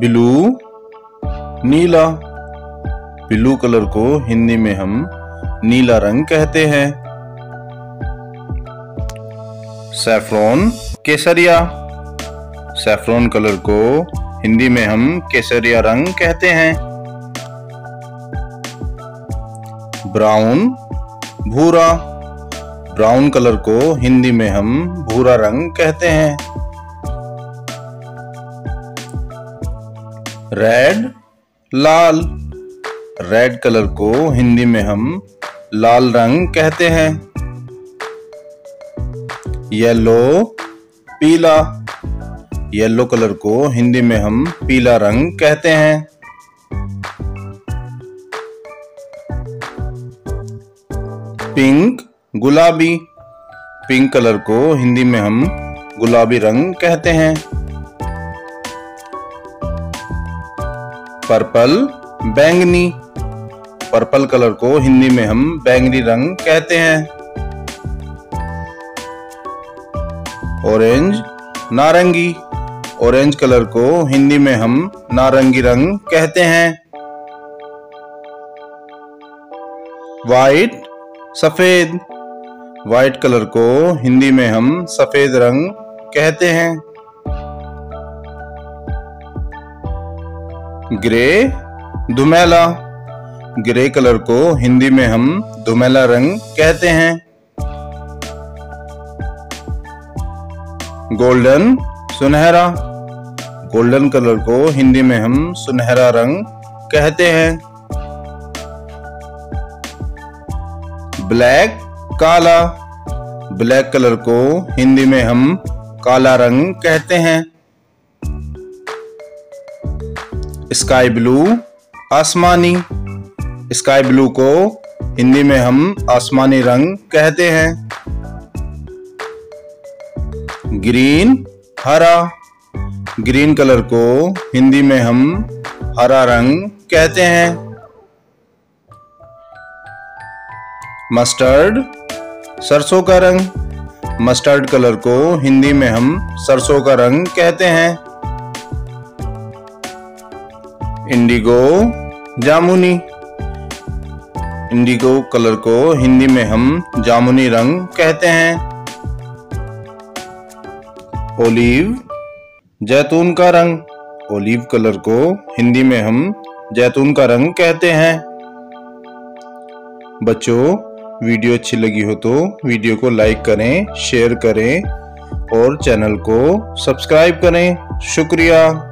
Blue नीला। Blue colour को हिंदी में हम नीला रंग कहते हैं। सैफ्रॉन केसरिया। सैफ्रॉन कलर को हिंदी में हम केसरिया रंग कहते हैं। ब्राउन भूरा। ब्राउन कलर को हिंदी में हम भूरा रंग कहते हैं। रेड लाल। रेड कलर को हिंदी में हम लाल रंग कहते हैं। येलो पीला। येलो कलर को हिंदी में हम पीला रंग कहते हैं। पिंक गुलाबी। पिंक कलर को हिंदी में हम गुलाबी रंग कहते हैं। पर्पल बैंगनी। पर्पल कलर को हिंदी में हम बैंगनी रंग कहते हैं। ऑरेंज नारंगी। ऑरेंज कलर को हिंदी में हम नारंगी रंग कहते हैं। वाइट सफेद। वाइट कलर को हिंदी में हम सफेद रंग कहते हैं। ग्रे धुमेला। ग्रे कलर को हिंदी में हम धुमेला रंग कहते हैं। गोल्डन सुनहरा। गोल्डन कलर को हिंदी में हम सुनहरा रंग कहते हैं। ब्लैक काला। ब्लैक कलर को हिंदी में हम काला रंग कहते हैं। स्काई ब्लू आसमानी। स्काई ब्लू को हिंदी में हम आसमानी रंग कहते हैं। ग्रीन हरा। ग्रीन कलर को हिंदी में हम हरा रंग कहते हैं। मस्टर्ड सरसों का रंग। मस्टर्ड कलर को हिंदी में हम सरसों का रंग कहते हैं। इंडिगो जामुनी। इंडिगो कलर को हिंदी में हम जामुनी रंग कहते हैं। ओलिव जैतून का रंग। ओलिव कलर को हिंदी में हम जैतून का रंग कहते हैं। बच्चों, वीडियो अच्छी लगी हो तो वीडियो को लाइक करें, शेयर करें और चैनल को सब्सक्राइब करें। शुक्रिया।